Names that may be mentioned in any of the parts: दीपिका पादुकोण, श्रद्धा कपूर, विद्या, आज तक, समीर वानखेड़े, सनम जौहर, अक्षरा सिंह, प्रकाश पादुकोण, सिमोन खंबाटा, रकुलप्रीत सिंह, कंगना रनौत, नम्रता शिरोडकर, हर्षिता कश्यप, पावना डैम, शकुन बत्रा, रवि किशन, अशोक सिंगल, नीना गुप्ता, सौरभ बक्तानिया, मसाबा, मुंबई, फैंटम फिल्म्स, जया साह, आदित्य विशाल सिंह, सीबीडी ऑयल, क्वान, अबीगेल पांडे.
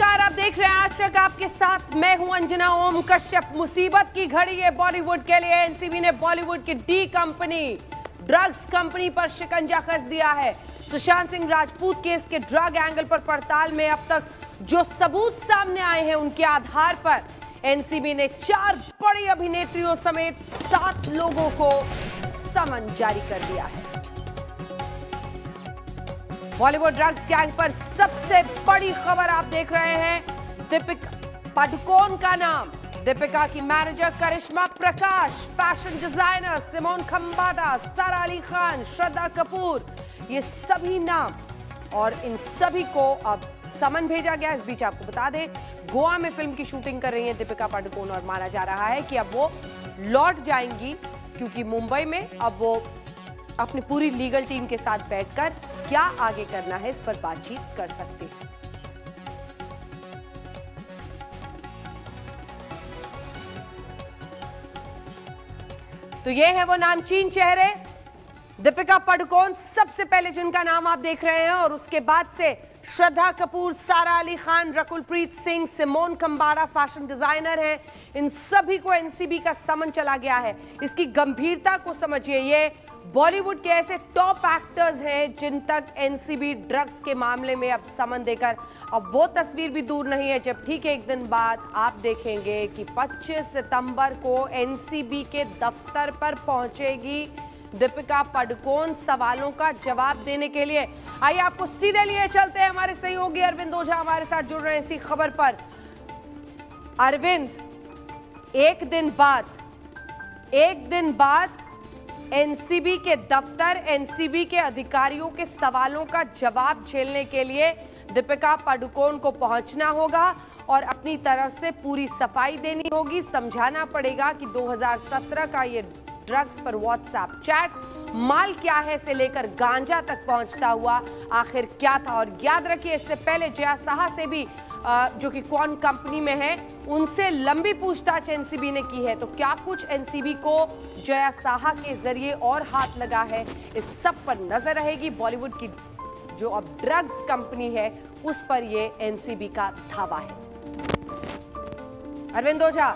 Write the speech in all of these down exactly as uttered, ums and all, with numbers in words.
नमस्कार, आप देख रहे हैं आज तक, आपके साथ मैं हूं अंजना ओम कश्यप। मुसीबत की घड़ी है बॉलीवुड के लिए। एनसीबी ने बॉलीवुड की डी कंपनी ड्रग्स कंपनी पर शिकंजा कस दिया है। सुशांत सिंह राजपूत केस के ड्रग एंगल पर पड़ताल में अब तक जो सबूत सामने आए हैं उनके आधार पर एनसीबी ने चार बड़ी अभिनेत्रियों समेत सात लोगों को समन जारी कर दिया है। बॉलीवुड ड्रग्स गैंग पर सबसे बड़ी खबर आप देख रहे हैं, दीपिका पादुकोण का नाम। दीपिका की manager Karishma Prakash, fashion designer सिमोन खंबाटा, Sara Ali Khan, श्रद्धा कपूर, ये सभी नाम और इन सभी को अब समन भेजा गया। इस बीच आपको बता दें, गोवा में फिल्म की शूटिंग कर रही है दीपिका पादुकोण और माना जा रहा है कि अब वो लौट जाएंगी, क्योंकि मुंबई में अब वो अपनी पूरी लीगल टीम के साथ बैठकर क्या आगे करना है इस पर बातचीत कर सकते हैं। तो ये है वो नामचीन चेहरे। दीपिका पादुकोण सबसे पहले जिनका नाम आप देख रहे हैं, और उसके बाद से श्रद्धा कपूर, Sara Ali Khan, रकुलप्रीत सिंह, Simone Khambatta fashion designer हैं, इन सभी को एनसीबी का समन चला गया है। इसकी गंभीरता को समझिए। ये बॉलीवुड के ऐसे टॉप एक्टर्स हैं जिन तक एनसीबी ड्रग्स के मामले में अब समन देकर अब वो तस्वीर भी दूर नहीं है जब ठीक एक दिन बाद आप देखेंगे कि पच्चीस सितंबर को एनसीबी के दफ्तर पर पहुंचेगी दीपिका पादुकोण सवालों का जवाब देने के लिए। आइए आपको सीधे लिए चलते हैं, हमारे सहयोगी अरविंद ओझा हमारे साथ जुड़ रहे हैं इसी खबर पर। अरविंद, एक दिन बाद एक दिन बाद एनसीबी के दफ्तर एनसीबी के अधिकारियों के सवालों का जवाब झेलने के लिए दीपिका पादुकोण को पहुंचना होगा और अपनी तरफ से पूरी सफाई देनी होगी। समझाना पड़ेगा कि दो हज़ार सत्रह का ये ड्रग्स पर व्हाट्सएप चैट माल क्या है से लेकर गांजा तक पहुंचता हुआ आखिर क्या था। और याद रखिए, इससे पहले जया साह से भी, जो कि क्वान कंपनी में है, उनसे लंबी पूछताछ एनसीबी ने की है। तो क्या कुछ एनसीबी को जया साह के जरिए और हाथ लगा है, इस सब पर नजर रहेगी। बॉलीवुड की जो अब ड्रग्स कंपनी है उस पर ये एनसीबी का धावा है। अरविंद ओझा,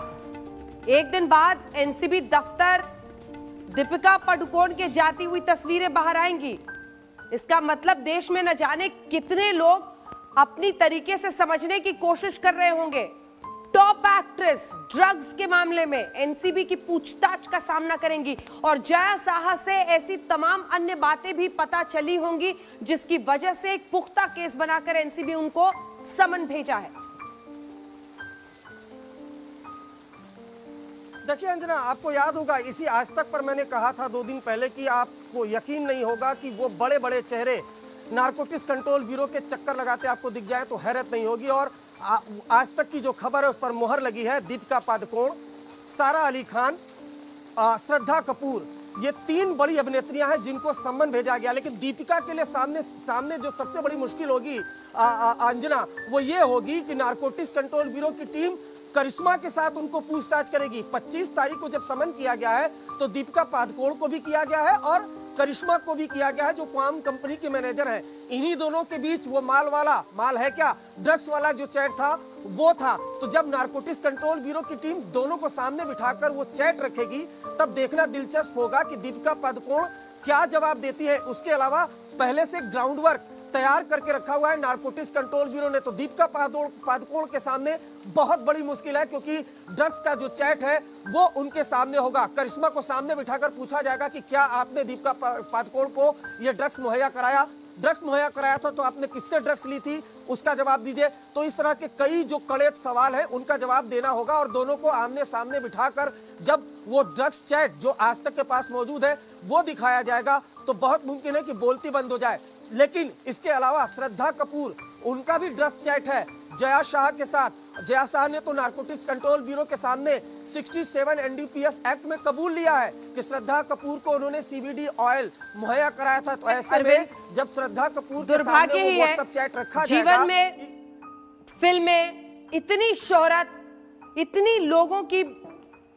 एक दिन बाद एनसीबी दफ्तर दीपिका पादुकोण के जाती हुई तस्वीरें बाहर आएंगी। इसका मतलब देश में न जाने कितने लोग अपनी तरीके से समझने की कोशिश कर रहे होंगे। टॉप एक्ट्रेस ड्रग्स के मामले में एनसीबी की पूछताछ का सामना करेंगी और जया साह से ऐसी तमाम अन्य बातें भी पता चली होंगी जिसकी वजह से एक पुख्ता केस बनाकर एनसीबी उनको समन भेजा है। देखिए अंजना, आपको याद होगा, इसी आज तक पर मैंने कहा था दो दिन पहले कि आपको यकीन नहीं होगा कि वो बड़े बड़े चेहरे नारकोटिक्स कंट्रोल ब्यूरो के चक्कर लगाते आपको दिख जाए तो हैरत नहीं होगी। और आ, आज तक की जो खबर है उस पर मोहर लगी है। दीपिका पादुकोण, सारा अली खान, श्रद्धा कपूर, ये तीन बड़ी अभिनेत्रियां हैं जिनको सम्मन भेजा गया। लेकिन दीपिका के लिए सामने सामने जो सबसे बड़ी मुश्किल होगी अंजना, वो ये होगी कि नारकोटिक्स कंट्रोल ब्यूरो की टीम करिश्मा के साथ उनको पूछताछ करेगी। पच्चीस तारीख को जब समन किया गया है तो दीपिका पादुकोण को भी किया गया है और करिश्मा को भी किया गया है जो क्वाम कंपनी के मैनेजर हैं। इन्हीं दोनों के बीच वो माल वाला माल है क्या ड्रग्स वाला जो चैट था वो था। तो जब नारकोटिक्स कंट्रोल ब्यूरो की टीम दोनों को सामने बिठाकर वो चैट रखेगी तब देखना दिलचस्प होगा कि दीपिका पादुकोण क्या जवाब देती है। उसके अलावा पहले से ग्राउंड वर्क तैयार करके रखा हुआ है नारकोटिक्स कंट्रोल ब्यूरो ने, तो दीपिका पादुकोण के सामने बहुत बड़ी मुश्किल है क्योंकि ड्रग्स का जो चैट है वो उनके सामने होगा। करिश्मा को सामने बिठाकर पूछा जाएगा कि क्या आपने दीपिका पादुकोण को ये ड्रग्स मुहैया कराया, ड्रग्स मुहैया कराया था तो आपने किससे ड्रग्स ली थी, उसका जवाब दीजिए। तो इस तरह के कई जो कड़े सवाल हैं उनका जवाब देना होगा और दोनों को आमने सामने बिठाकर जब वो ड्रग्स चैट जो आज तक के पास मौजूद है वो दिखाया जाएगा तो बहुत मुमकिन है कि बोलती बंद हो जाए। लेकिन इसके अलावा श्रद्धा कपूर, उनका भी ड्रग्स चैट है जया शाह के साथ। जया शाह ने तो नारकोटिक्स कंट्रोल ब्यूरो के सामने सड़सठ एनडीपीएस एक्ट में कबूल लिया है कि श्रद्धा कपूर को उन्होंने सीबीडी ऑयल मुहैया कराया था। तो ऐसे में जब श्रद्धा कपूर के सामने वो व्हाट्सएप चैट रखा जाएगा, जीवन में, फिल्म में इतनी शोहरत, इतनी लोगों की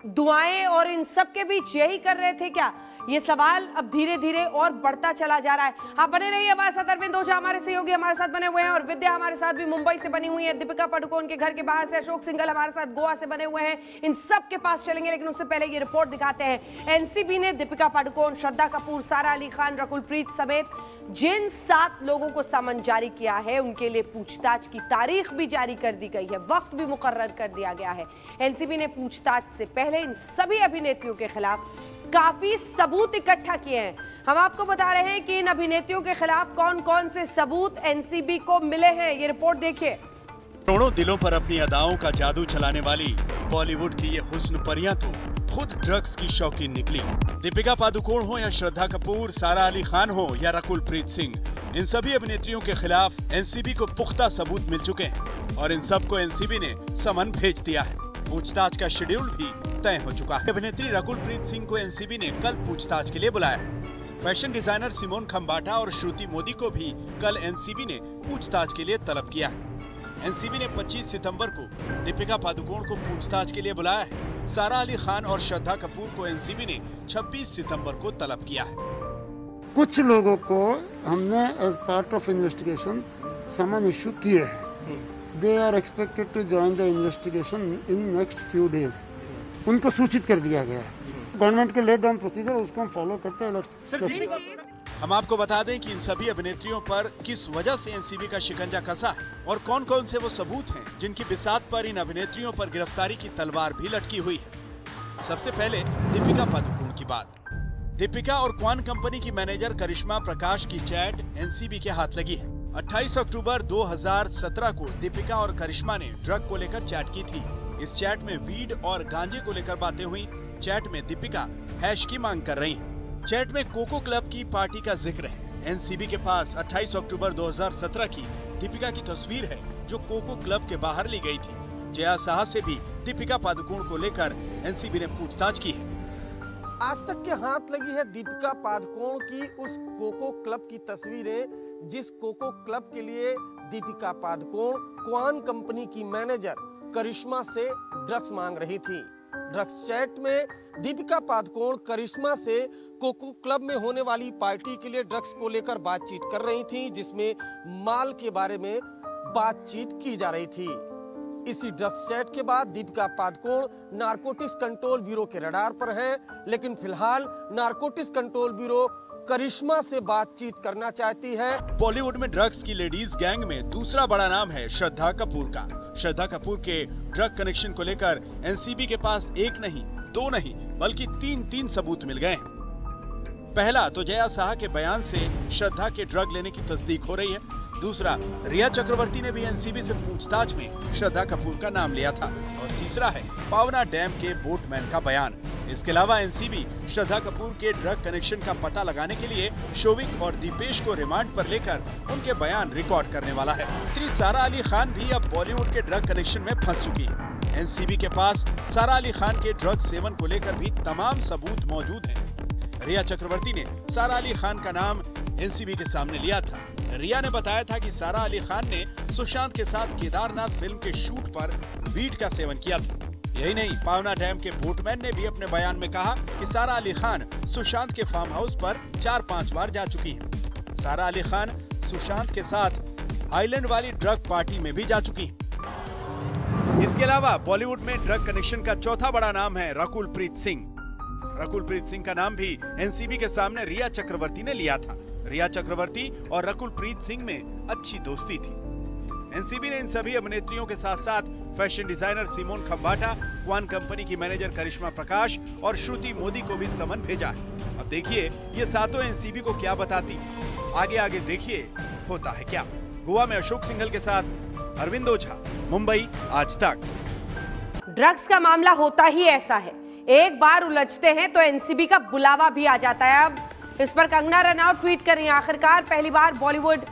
दुआएं और इन सब के बीच यही कर रहे थे क्या ये सवाल अब धीरे धीरे और बढ़ता चला जा रहा है। आप बने रहिए हमारे साथ, अरविंद ओझा हमारे सहयोगी हमारे साथ बने हुए हैं और विद्या हमारे साथ भी मुंबई से बनी हुई है, दीपिका पादुकोण के घर के बाहर से अशोक सिंगल हमारे साथ गोवा से बने हुए हैं, इन सब के पास चलेंगे। लेकिन उससे पहले ये रिपोर्ट दिखाते हैं। एनसीबी ने दीपिका पादुकोण, श्रद्धा कपूर, सारा अली खान, रकुलप्रीत समेत जिन सात लोगों को समन जारी किया है उनके लिए पूछताछ की तारीख भी जारी कर दी गई है, वक्त भी मुकर्रर कर दिया गया है। एनसीबी ने पूछताछ से पहले इन सभी अभिनेत्रियों के खिलाफ काफी सबूत इकट्ठा किए हैं। हम आपको बता रहे हैं कि इन अभिनेत्रियों के खिलाफ कौन कौन से सबूत एनसीबी को मिले हैं, ये रिपोर्ट देखिए। करोड़ों दिलों पर अपनी अदाओं का जादू चलाने वाली बॉलीवुड की ये हुस्न परियां तो खुद ड्रग्स की शौकीन निकली। दीपिका पादुकोण हो या श्रद्धा कपूर, सारा अली खान हो या रकुलप्रीत सिंह, इन सभी अभिनेत्रियों के खिलाफ एनसीबी को पुख्ता सबूत मिल चुके हैं और इन सबको एनसीबी ने समन भेज दिया है। पूछताछ का शेड्यूल भी तय हो चुका है। अभिनेत्री रकुलप्रीत सिंह को एनसीबी ने कल पूछताछ के लिए बुलाया है। फैशन डिजाइनर सिमोन खंबाटा और श्रुति मोदी को भी कल एनसीबी ने पूछताछ के लिए तलब किया है। एनसीबी ने पच्चीस सितंबर को दीपिका पादुकोण को पूछताछ के लिए बुलाया है। सारा अली खान और श्रद्धा कपूर को एनसीबी ने छब्बीस सितंबर को तलब किया है। कुछ लोगों को हमने as part of investigation summon issue किए हैं। They are expected to join the investigation in next few days. उनको सूचित कर दिया गया है। गवर्नमेंट के लेट डाउन प्रोसीजर उसको हम फॉलो करते हैं। हम आपको बता दें कि इन सभी अभिनेत्रियों पर किस वजह से एनसीबी का शिकंजा कसा है और कौन कौन से वो सबूत हैं जिनकी बिसात पर इन अभिनेत्रियों पर गिरफ्तारी की तलवार भी लटकी हुई है। सबसे पहले दीपिका पादुकोण की बात। दीपिका और क्वान कंपनी की मैनेजर करिश्मा प्रकाश की चैट एनसीबी के हाथ लगी है। अट्ठाईस अक्टूबर दो हजार सत्रह को दीपिका और करिश्मा ने ड्रग को लेकर चैट की थी। इस चैट में वीड और गांजे को लेकर बातें हुई। चैट में दीपिका हैश की मांग कर रही है। चैट में कोको क्लब की पार्टी का जिक्र है। एनसीबी के पास अट्ठाईस अक्टूबर दो हजार सत्रह की दीपिका की तस्वीर है जो कोको क्लब के बाहर ली गई थी। जया साह से भी दीपिका पादुकोण को लेकर एनसीबी ने पूछताछ की है। आज तक के हाथ लगी है दीपिका पादुकोण की उस कोको क्लब की तस्वीरें जिस कोको क्लब के लिए दीपिका पादुकोण क्वान कंपनी की मैनेजर करिश्मा से ड्रग्स मांग रही थी। ड्रग्स चैट में दीपिका पादुकोण करिश्मा से कोको क्लब में होने वाली पार्टी के लिए ड्रग्स को लेकर बातचीत कर रही थी, जिसमें माल के बारे में बातचीत की जा रही थी। इसी ड्रग्स चैट के बाद दीपिका पादुकोण narcotics control bureau के रडार पर हैं, लेकिन फिलहाल नारकोटिक्स कंट्रोल ब्यूरो करिश्मा से बातचीत करना चाहती है। बॉलीवुड में ड्रग्स की लेडीज गैंग में दूसरा बड़ा नाम है श्रद्धा कपूर का। श्रद्धा कपूर के ड्रग कनेक्शन को लेकर एनसीबी के पास एक नहीं, दो नहीं, बल्कि तीन तीन सबूत मिल गए हैं। पहला तो जया साह के बयान से श्रद्धा के ड्रग लेने की तस्दीक हो रही है। दूसरा, रिया चक्रवर्ती ने भी एनसीबी से पूछताछ में श्रद्धा कपूर का नाम लिया था। और तीसरा है पावना डैम के बोटमैन का बयान। इसके अलावा एनसीबी श्रद्धा कपूर के ड्रग कनेक्शन का पता लगाने के लिए शोविक और दीपेश को रिमांड पर लेकर उनके बयान रिकॉर्ड करने वाला है। अभिनेत्री सारा अली खान भी अब बॉलीवुड के ड्रग कनेक्शन में फंस चुकी है। एनसीबी के पास सारा अली खान के ड्रग सेवन को लेकर भी तमाम सबूत मौजूद हैं। रिया चक्रवर्ती ने सारा अली खान का नाम एनसीबी के सामने लिया था। रिया ने बताया था कि सारा अली खान ने सुशांत के साथ केदारनाथ फिल्म के शूट पर वीट का सेवन किया था। यही नहीं, पावना डैम के बोटमैन ने भी अपने बयान में कहा कि सारा अली खान सुशांत के फार्म हाउस पर चार पांच बार जा चुकी है। सारा अली खान सुशांत के साथ आइलैंड वाली ड्रग पार्टी में भी जा चुकी है। इसके अलावा बॉलीवुड में ड्रग कनेक्शन का चौथा बड़ा नाम है रकुलप्रीत सिंह। रकुलप्रीत सिंह का नाम भी एनसीबी के सामने रिया चक्रवर्ती ने लिया था। रिया चक्रवर्ती और रकुलप्रीत सिंह में अच्छी दोस्ती थी। एनसीबी ने इन सभी अभिनेत्रियों के साथ साथ fashion designer सिमोन खंबाटा, क्वान company की मैनेजर करिश्मा प्रकाश और श्रुति मोदी को भी समन भेजा है। अब देखिए ये सातों एनसीबी को क्या बताती। आगे आगे देखिए होता है क्या। गोवा में अशोक सिंघल के साथ अरविंद ओझा, मुंबई, आज तक। ड्रग्स का मामला होता ही ऐसा है, एक बार उलझते हैं तो एनसीबी का बुलावा भी आ जाता है। अब इस पर कंगना रनौत ट्वीट कर रही है, आखिरकार पहली बार बॉलीवुड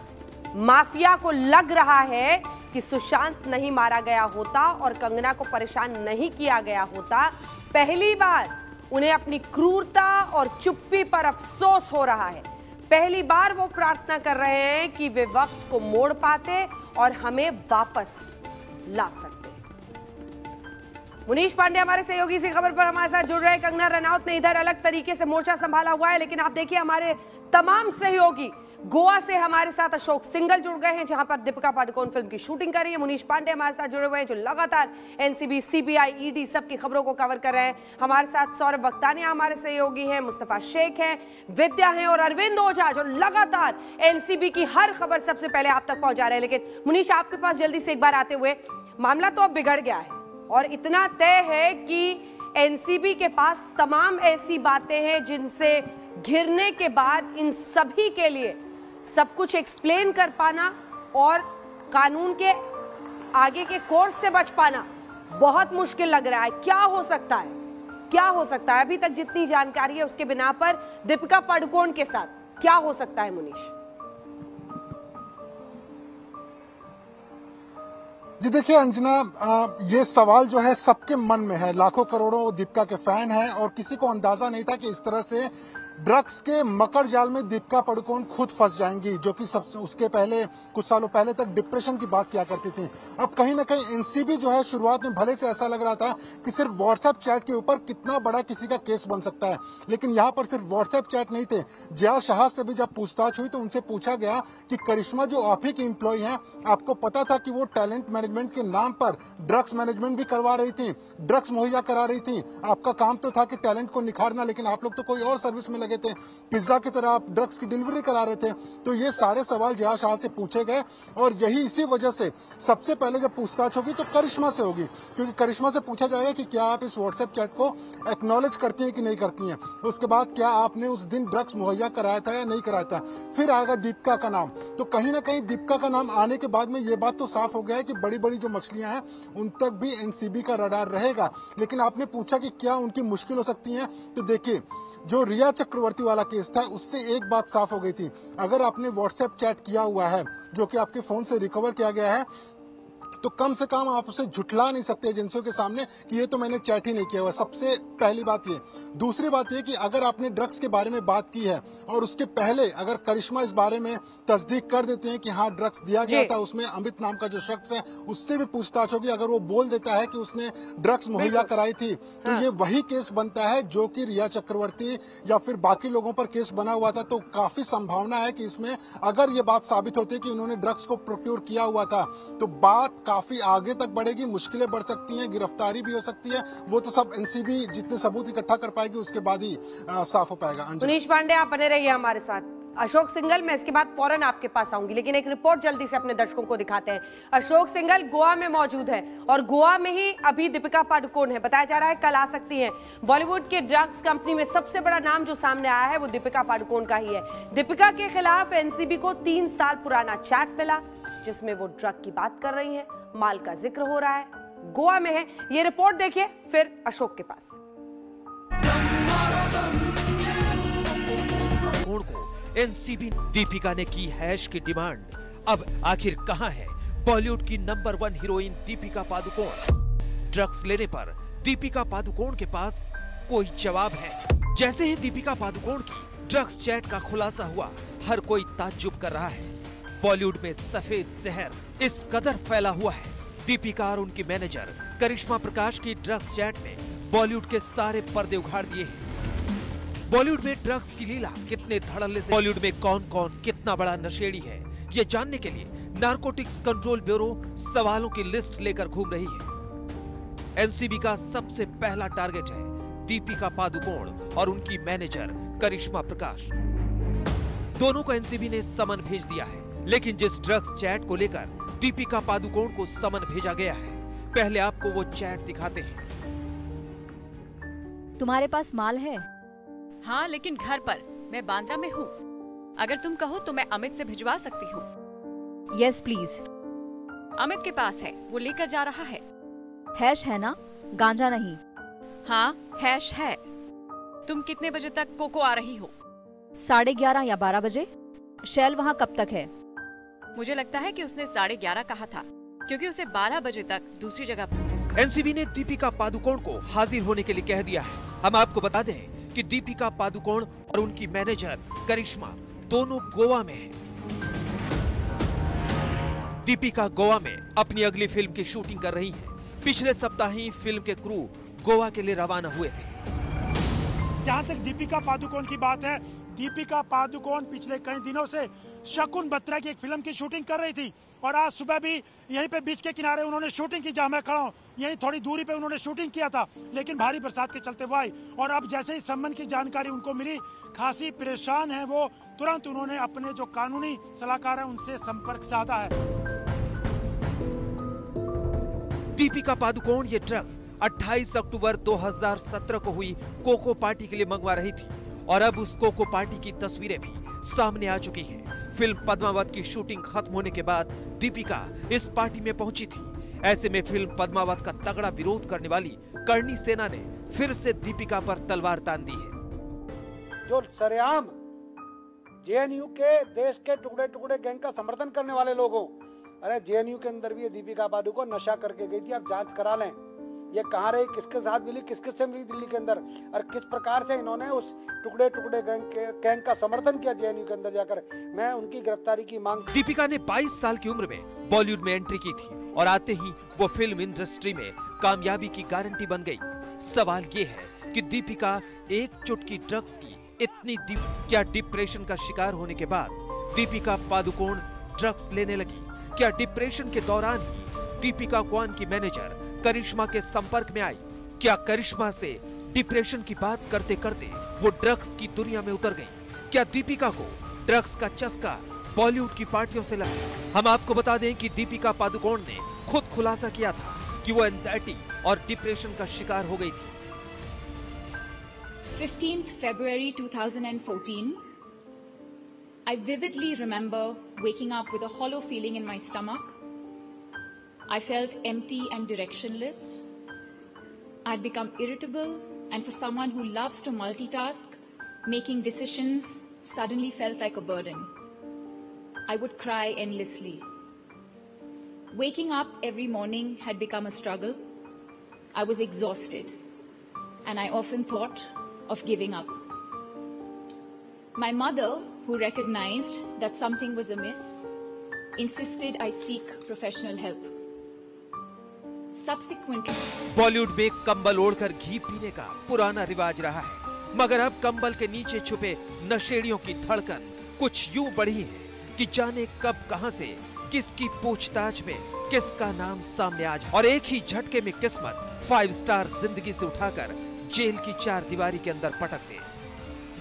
माफिया को लग रहा है कि सुशांत नहीं मारा गया होता और कंगना को परेशान नहीं किया गया होता, पहली बार उन्हें अपनी क्रूरता और चुप्पी पर अफसोस हो रहा है। पहली बार वो प्रार्थना कर रहे हैं कि वे वक्त को मोड़ पाते और हमें वापस ला सकते। मुनीष पांडे हमारे सहयोगी से खबर पर हमारे साथ जुड़ रहे हैं। कंगना रनौत ने इधर अलग तरीके से मोर्चा संभाला हुआ है, लेकिन आप देखिए हमारे तमाम सहयोगी गोवा से हमारे साथ अशोक सिंगल जुड़ गए हैं, जहां पर दीपिका पादुकोण फिल्म की शूटिंग कर रही है। मुनीष पांडे हमारे साथ जुड़े हुए हैं जो लगातार एनसीबी, सीबीआई, ईडी सबकी खबरों को कवर कर रहे हैं। हमारे साथ सौरभ बक्तानिया हमारे सहयोगी हैं, मुस्तफा शेख हैं, विद्या हैं और अरविंद ओझा जो लगातार एनसीबी की हर खबर सबसे पहले आप तक पहुंचा रहे हैं। लेकिन मुनीष, आपके पास जल्दी से एक बार आते हुए, मामला तो अब बिगड़ गया है और इतना तय है कि एनसीबी के पास तमाम ऐसी बातें हैं जिनसे घिरने के बाद इन सभी के लिए सब कुछ एक्सप्लेन कर पाना और कानून के आगे के कोर्स से बच पाना बहुत मुश्किल लग रहा है। क्या हो सकता है, क्या हो सकता है अभी तक जितनी जानकारी है उसके बिना पर दीपिका पादुकोण के साथ क्या हो सकता है मुनीष जी? देखिए अंजना, ये सवाल जो है सबके मन में है। लाखों करोड़ों दीपिका के फैन हैं और किसी को अंदाजा नहीं था कि इस तरह से ड्रग्स के मकर जाल में दीपिका पादुकोण खुद फंस जाएंगी, जो कि सबसे उसके पहले कुछ सालों पहले तक डिप्रेशन की बात किया करती थी। अब कहीं ना कहीं एनसीबी जो है, शुरुआत में भले से ऐसा लग रहा था कि सिर्फ व्हाट्सएप चैट के ऊपर कितना बड़ा किसी का केस बन सकता है, लेकिन यहाँ पर सिर्फ व्हाट्सएप चैट नहीं थे। जया साह से भी जब पूछताछ हुई तो उनसे पूछा गया कि करिश्मा जो आप ही की एम्प्लॉय है, आपको पता था कि वो टैलेंट मैनेजमेंट के नाम पर ड्रग्स मैनेजमेंट भी करवा रही थी, ड्रग्स मुहैया करा रही थी? आपका काम तो था कि टैलेंट को निखारना, लेकिन आप लोग तो कोई और सर्विस में लगे थे, पिज्जा की तरह आप ड्रग्स की डिलीवरी करा रहे थे। तो ये सारे सवाल जया साह से पूछे गए और यही इसी वजह से सबसे पहले जब पूछताछ होगी तो करिश्मा से होगी, क्योंकि करिश्मा से पूछा जाएगा कि क्या आप इस व्हाट्सएप चैट को एक्नॉलेज करती है कि नहीं करती है, उसके बाद क्या आपने उस दिन ड्रग्स मुहैया कराया था या नहीं कराया था। फिर आएगा दीपिका का नाम। तो कहीं ना कहीं दीपिका का नाम आने के बाद में ये बात तो साफ हो गया है कि बड़ी बड़ी जो मछलियां हैं उन तक भी एनसीबी का रडार रहेगा। लेकिन आपने पूछा कि क्या उनकी मुश्किल हो सकती है, तो देखिए जो रिया चक्रवर्ती वाला केस था उससे एक बात साफ हो गई थी, अगर आपने व्हाट्सएप चैट किया हुआ है जो कि आपके फोन से रिकवर किया गया है तो कम से कम आप उसे झुठला नहीं सकते एजेंसियों के सामने कि ये तो मैंने चैट ही नहीं किया हुआ, सबसे पहली बात ये। दूसरी बात ये कि अगर आपने ड्रग्स के बारे में बात की है और उसके पहले अगर करिश्मा इस बारे में तस्दीक कर देते हैं कि हाँ ड्रग्स दिया गया था, उसमें अमित नाम का जो शख्स है उससे भी पूछताछ होगी। अगर वो बोल देता है कि उसने ड्रग्स मुहैया कराई थी तो हाँ। ये वही केस बनता है जो कि रिया चक्रवर्ती या फिर बाकी लोगों पर केस बना हुआ था। तो काफी संभावना है कि इसमें अगर ये बात साबित होती है कि उन्होंने ड्रग्स को प्रोक्योर किया हुआ था तो बात काफी आगे तक बढ़ेगी, मुश्किलें बढ़ सकती हैं, गिरफ्तारी भी हो सकती है। वो तो सब एनसीबी जितने सबूत इकट्ठा कर पाएगी उसके बाद ही आ, साफ हो पाएगा। मुनीष पांडे आप बने रहिए हमारे साथ। अशोक सिंगल, मैं इसके बाद फौरन आपके पास आऊंगी, लेकिन एक रिपोर्ट जल्दी से अपने दर्शकों को दिखाते हैं। अशोक सिंगल गोवा में मौजूद है और गोवा में ही अभी दीपिका पादुकोण है। बताया जा रहा है कल आ सकती है। बॉलीवुड के ड्रग्स कंपनी में सबसे बड़ा नाम जो सामने आया है वो दीपिका पादुकोण का ही है। दीपिका के खिलाफ एनसीबी को तीन साल पुराना चैट मिला जिसमें वो ड्रग की बात कर रही है, माल का जिक्र हो रहा है। गोवा में है ये रिपोर्ट, देखिए फिर अशोक के पास। एनसीबी दीपिका ने की हैश की डिमांड, अब आखिर कहां है बॉलीवुड की number one heroine दीपिका पादुकोण? Drugs लेने पर दीपिका पादुकोण के पास कोई जवाब है? जैसे ही दीपिका पादुकोण की ड्रग्स चैट का खुलासा हुआ, हर कोई ताज्जुब कर रहा है। बॉलीवुड में सफेद जहर इस कदर फैला हुआ है। दीपिका और उनकी मैनेजर करिश्मा प्रकाश की ड्रग्स चैट ने बॉलीवुड के सारे पर्दे उखाड़ दिए हैं। बॉलीवुड में ड्रग्स की लीला कितने धड़ल्ले से, बॉलीवुड में कौन कौन कितना बड़ा नशेड़ी है, ये जानने के लिए नारकोटिक्स कंट्रोल ब्यूरो सवालों की लिस्ट लेकर घूम रही है। एनसीबी का सबसे पहला टारगेट है दीपिका पादुकोण और उनकी मैनेजर करिश्मा प्रकाश। दोनों को एनसीबी ने समन भेज दिया है, लेकिन जिस ड्रग्स चैट को लेकर दीपिका पादुकोण को समन भेजा गया है, पहले आपको वो चैट दिखाते हैं। तुम्हारे पास माल है? हाँ, लेकिन घर पर, मैं बांद्रा में हूँ। अगर तुम कहो तो मैं अमित से भिजवा सकती हूँ। Yes please. अमित के पास है, वो लेकर जा रहा है। हैश है ना, गांजा नहीं? हाँ हैश है। तुम कितने बजे तक कोको आ रही हो? साढ़े ग्यारह या बारह बजे। शैल वहाँ कब तक है? मुझे लगता है कि उसने साढ़े ग्यारह कहा था, क्योंकि उसे बारह बजे तक दूसरी जगह पर। एनसीबी ने दीपिका पादुकोण को हाजिर होने के लिए कह दिया है। हम आपको बता दें कि दीपिका पादुकोण और उनकी मैनेजर करिश्मा दोनों गोवा में हैं। दीपिका गोवा में अपनी अगली फिल्म की शूटिंग कर रही हैं। पिछले सप्ताह ही फिल्म के क्रू गोवा के लिए रवाना हुए थे। जहां तक दीपिका पादुकोण की बात है, दीपिका पादुकोण पिछले कई दिनों से शकुन बत्रा की एक फिल्म की शूटिंग कर रही थी और आज सुबह भी यहीं पे बीच के किनारे उन्होंने शूटिंग की, जहां मैं खड़ा हूं यहीं थोड़ी दूरी पे उन्होंने शूटिंग किया था, लेकिन भारी बरसात के चलते वो आई और अब जैसे ही संबंध की जानकारी उनको मिली, खासी परेशान है वो, तुरंत उन्होंने अपने जो कानूनी सलाहकार है उनसे संपर्क साधा है। दीपिका पादुकोण ये ड्रग्स अट्ठाईस अक्टूबर दो हज़ार सत्रह को हुई कोको पार्टी के लिए मंगवा रही थी और अब उस कोको पार्टी की तस्वीरें भी सामने आ चुकी हैं। फिल्म पद्मावत की शूटिंग खत्म होने के बाद दीपिका इस पार्टी में पहुंची थी। ऐसे में फिल्म पद्मावत का तगड़ा विरोध करने वाली करणी सेना ने फिर से दीपिका पर तलवार तान दी है। जो सरेआम जेएनयू के देश के टुकड़े टुकड़े गैंग का समर्थन करने वाले लोगों, अरे जेएनयू के अंदर भी ये दीपिका पादुकोण नशा करके गई थी, आप जांच करा लें ये कहाँ रही, किसके साथ मिली, किसके से मिली दिल्ली के अंदर और किस प्रकार से इन्होंने उस टुकड़े टुकड़े गैंग के गैंग का समर्थन किया जेएनयू के अंदर जाकर। मैं उनकी गिरफ्तारी की मांग। दीपिका ने बाईस साल की उम्र में बॉलीवुड में एंट्री की थी और आते ही वो फिल्म इंडस्ट्री में कामयाबी की गारंटी बन गयी। सवाल ये है कि दीपिका एक चुटकी ड्रग्स की इतनी क्या डिप्रेशन का शिकार होने के बाद दीपिका पादुकोण ड्रग्स लेने लगी? क्या डिप्रेशन के दौरान ही दीपिका क्वान की मैनेजर करिश्मा के संपर्क में आई? क्या करिश्मा से डिप्रेशन की बात करते करते वो ड्रग्स की दुनिया में उतर गई? क्या दीपिका को ड्रग्स का चस्का बॉलीवुड की पार्टियों से लगा? हम आपको बता दें कि दीपिका पादुकोण ने खुद खुलासा किया था कि वो एंजाइटी और डिप्रेशन का शिकार हो गई थी। Fifteenth February two thousand fourteen I vividly remember waking up with a hollow feeling in my stomach. I felt empty and directionless. I'd become irritable, and for someone who loves to multitask, making decisions suddenly felt like a burden. I would cry endlessly. Waking up every morning had become a struggle. I was exhausted, and I often thought of giving up. My mother, who recognized that something was amiss, insisted I seek professional help. Subsequently, Bollywood में कंबल ओढ़कर घी पीने का पुराना रिवाज रहा है, मगर अब कंबल के नीचे छुपे नशेड़ियों की धड़कन कुछ यूं बढ़ी है कि जाने कब कहां से किसकी पूछताछ में किसका नाम सामने आ जाए और एक ही झटके में किस्मत फाइव स्टार जिंदगी से उठाकर जेल की चार दीवारी के अंदर पटक दे।